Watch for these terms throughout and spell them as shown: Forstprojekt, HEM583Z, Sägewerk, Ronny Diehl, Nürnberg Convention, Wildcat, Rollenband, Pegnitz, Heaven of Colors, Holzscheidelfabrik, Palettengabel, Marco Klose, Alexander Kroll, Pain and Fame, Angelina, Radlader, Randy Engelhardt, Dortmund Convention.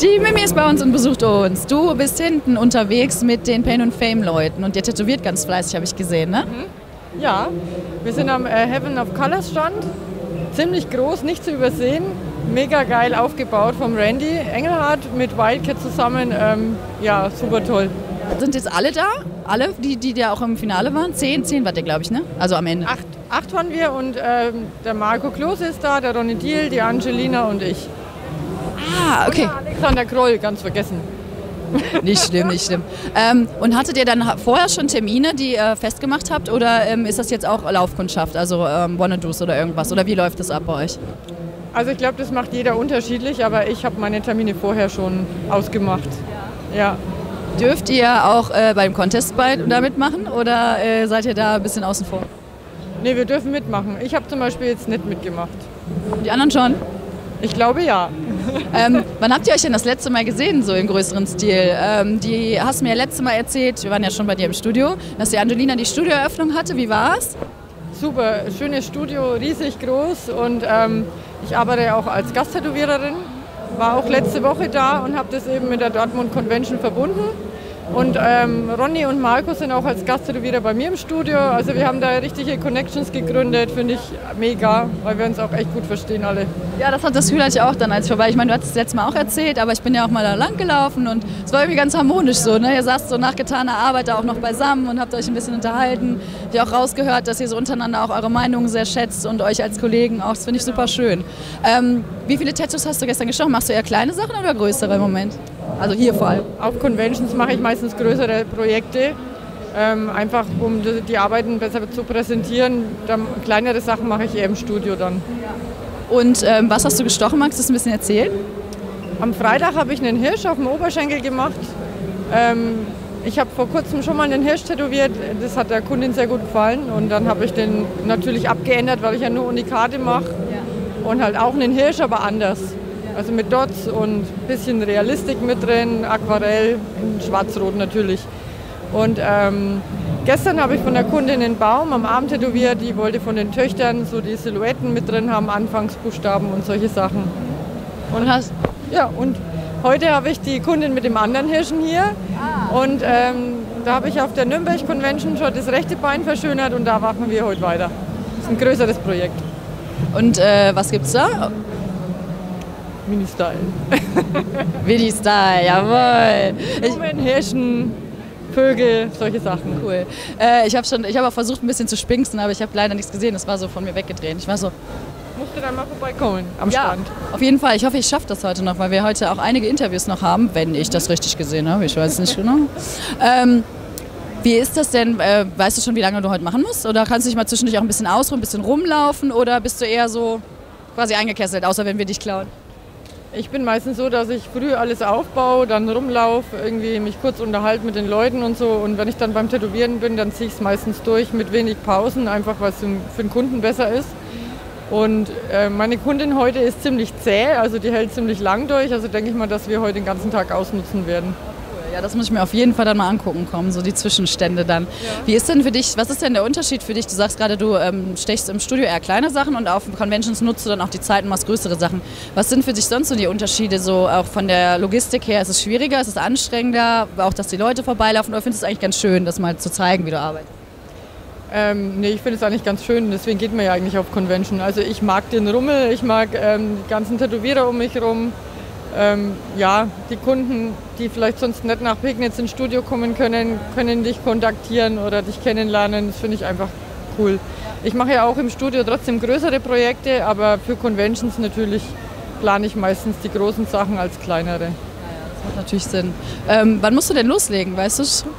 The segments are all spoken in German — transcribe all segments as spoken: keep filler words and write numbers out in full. Die Mimi ist bei uns und besucht uns. Du bist hinten unterwegs mit den Pain and Fame Leuten und ihr tätowiert ganz fleißig, habe ich gesehen, ne? Mhm. Ja, wir sind am äh, Heaven of Colors Stand. Ziemlich groß, nicht zu übersehen. Mega geil aufgebaut vom Randy Engelhardt mit Wildcat zusammen. Ähm, ja, super toll. Sind jetzt alle da? Alle, die, die da auch im Finale waren? Zehn, zehn wart ihr, glaube ich, ne? Also am Ende. Acht, acht waren wir und ähm, der Marco Klose ist da, der Ronny Diehl, die Angelina und ich. Ah, okay. Und der Alexander Kroll, ganz vergessen. Nicht schlimm, nicht schlimm. Ähm, und hattet ihr dann vorher schon Termine, die ihr äh, festgemacht habt? Oder ähm, ist das jetzt auch Laufkundschaft, also ähm, Wannadoos oder irgendwas? Oder wie läuft das ab bei euch? Also ich glaube, das macht jeder unterschiedlich, aber ich habe meine Termine vorher schon ausgemacht. Ja. Ja. Dürft ihr auch äh, beim Contest bei, da mitmachen oder äh, seid ihr da ein bisschen außen vor? Ne, wir dürfen mitmachen. Ich habe zum Beispiel jetzt nicht mitgemacht. Die anderen schon? Ich glaube ja. Ähm, wann habt ihr euch denn das letzte Mal gesehen, so im größeren Stil? Ähm, die hast mir ja letztes Mal erzählt, wir waren ja schon bei dir im Studio, dass die Angelina die Studioeröffnung hatte. Wie war's? Super, schönes Studio, riesig groß und ähm, ich arbeite auch als Gasttätowiererin. War auch letzte Woche da und habe das eben mit der Dortmund Convention verbunden. Und ähm, Ronny und Marco sind auch als Gasttätowierer bei mir im Studio. Also wir haben da richtige Connections gegründet, finde ich mega, weil wir uns auch echt gut verstehen alle. Ja, das hat das Gefühl hatte ich auch dann als vorbei. Ich meine, du hattest es letztes Mal auch erzählt, aber ich bin ja auch mal da lang gelaufen und es war irgendwie ganz harmonisch so. Ne? Ihr saßt so nach getaner Arbeit da auch noch beisammen und habt euch ein bisschen unterhalten. Ich habe auch rausgehört, dass ihr so untereinander auch eure Meinungen sehr schätzt und euch als Kollegen auch. Das finde ich super schön. Ähm, wie viele Tattoos hast du gestern gestochen? Machst du eher kleine Sachen oder größere im Moment? Also hier vor allem. Auf Conventions mache ich meistens größere Projekte, ähm, einfach um die Arbeiten besser zu präsentieren. Dann kleinere Sachen mache ich eher im Studio dann. Und ähm, was hast du gestochen? Magst du es ein bisschen erzählen? Am Freitag habe ich einen Hirsch auf dem Oberschenkel gemacht. Ähm, ich habe vor kurzem schon mal einen Hirsch tätowiert. Das hat der Kundin sehr gut gefallen. Und dann habe ich den natürlich abgeändert, weil ich ja nur Unikate mache. Ja. Und halt auch einen Hirsch, aber anders. Also mit Dots und ein bisschen Realistik mit drin, Aquarell, in Schwarz-Rot natürlich. Und ähm, gestern habe ich von der Kundin einen Baum am Arm tätowiert, die wollte von den Töchtern so die Silhouetten mit drin haben, Anfangsbuchstaben und solche Sachen. Und hast ja, und heute habe ich die Kundin mit dem anderen Hirschen hier. Ah. Und ähm, da habe ich auf der Nürnberg Convention schon das rechte Bein verschönert und da machen wir heute weiter. Das ist ein größeres Projekt. Und äh, was gibt's da? Mini-Style. Mini-Style, jawohl. Blumen, Hirschen, Vögel, solche Sachen. Cool. Äh, ich habe schon, ich habe auch versucht ein bisschen zu spinksen, aber ich habe leider nichts gesehen. Das war so von mir weggedreht. Ich war so... Musste dann mal vorbeikommen am ja, Strand. Auf jeden Fall. Ich hoffe, ich schaffe das heute noch, weil wir heute auch einige Interviews noch haben, wenn ich das richtig gesehen habe. Ich weiß nicht genau. Ähm, wie ist das denn? Äh, weißt du schon, wie lange du heute machen musst? Oder kannst du dich mal zwischendurch auch ein bisschen ausruhen, ein bisschen rumlaufen? Oder bist du eher so quasi eingekesselt, außer wenn wir dich klauen? Ich bin meistens so, dass ich früh alles aufbaue, dann rumlaufe, irgendwie mich kurz unterhalte mit den Leuten und so. Und wenn ich dann beim Tätowieren bin, dann ziehe ich es meistens durch mit wenig Pausen, einfach weil es für den Kunden besser ist. Und äh, meine Kundin heute ist ziemlich zäh, also die hält ziemlich lang durch. Also denke ich mal, dass wir heute den ganzen Tag ausnutzen werden. Ja, das muss ich mir auf jeden Fall dann mal angucken kommen, so die Zwischenstände dann. Ja. Wie ist denn für dich, was ist denn der Unterschied für dich? Du sagst gerade, du ähm, stechst im Studio eher kleine Sachen und auf Conventions nutzt du dann auch die Zeit und machst größere Sachen. Was sind für dich sonst so die Unterschiede, so auch von der Logistik her? Ist es schwieriger, ist es anstrengender, auch dass die Leute vorbeilaufen? Oder findest du es eigentlich ganz schön, das mal zu zeigen, wie du arbeitest? Ähm, nee, ich finde es eigentlich ganz schön, deswegen geht man ja eigentlich auf Convention. Also ich mag den Rummel, ich mag ähm, die ganzen Tätowierer um mich herum. Ähm, ja, die Kunden, die vielleicht sonst nicht nach Pegnitz ins Studio kommen können, können dich kontaktieren oder dich kennenlernen. Das finde ich einfach cool. Ich mache ja auch im Studio trotzdem größere Projekte, aber für Conventions natürlich plane ich meistens die großen Sachen als kleinere. Ja, das macht natürlich Sinn. Ähm, wann musst du denn loslegen, weißt du schon?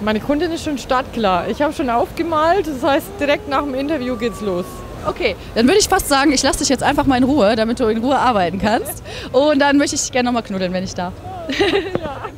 Meine Kundin ist schon startklar. Ich habe schon aufgemalt, das heißt direkt nach dem Interview geht's los. Okay, dann würde ich fast sagen, ich lasse dich jetzt einfach mal in Ruhe, damit du in Ruhe arbeiten kannst. Und dann möchte ich dich gerne nochmal knuddeln, wenn ich darf. Ja.